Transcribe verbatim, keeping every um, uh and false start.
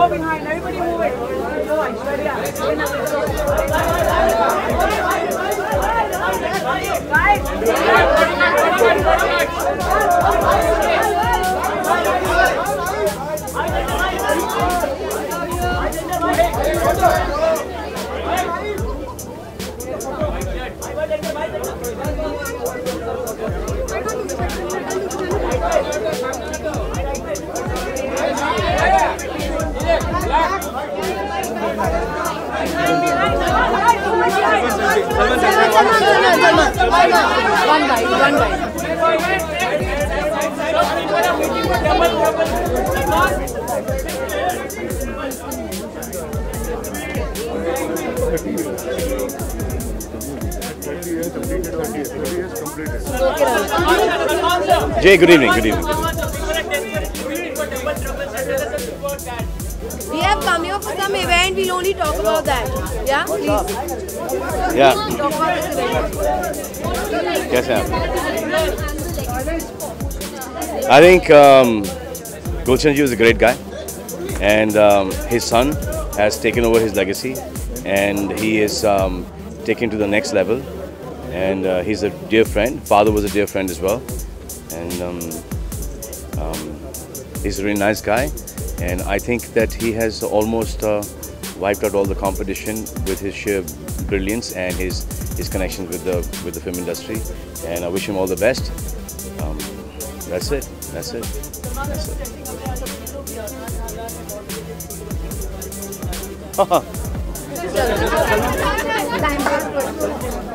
Go behind, everybody move it. Go straight down. Jay, good evening, good evening. We have come here for some event, we'll only talk about that. Yeah, please. Yeah. Yes, ma'am. I think um, Gulchanji was a great guy, and um, his son has taken over his legacy, and he is um, taken to the next level. And uh, he's a dear friend. Father was a dear friend as well, and um, um, he's a really nice guy. And I think that he has almost uh, wiped out all the competition with his sheer brilliance and his his connections with the with the film industry, and I wish him all the best. Um, that's it. That's it. That's it.